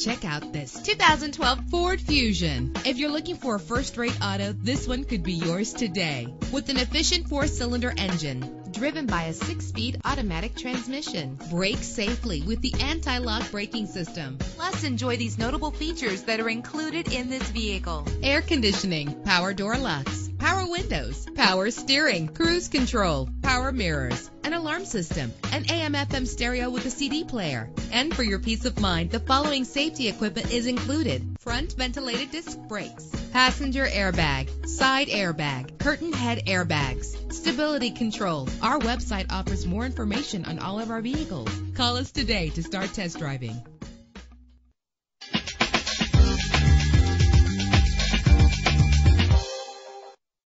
Check out this 2012 Ford Fusion. If you're looking for a first-rate auto, this one could be yours today. With an efficient 4-cylinder engine, driven by a 6-speed automatic transmission. Brake safely with the anti-lock braking system. Plus, enjoy these notable features that are included in this vehicle: air conditioning, power door locks, power windows, power steering, cruise control, power mirrors, an alarm system, an AM/FM stereo with a CD player. And for your peace of mind, the following safety equipment is included: front ventilated disc brakes, passenger airbag, side airbag, curtain head airbags, stability control. Our website offers more information on all of our vehicles. Call us today to start test driving.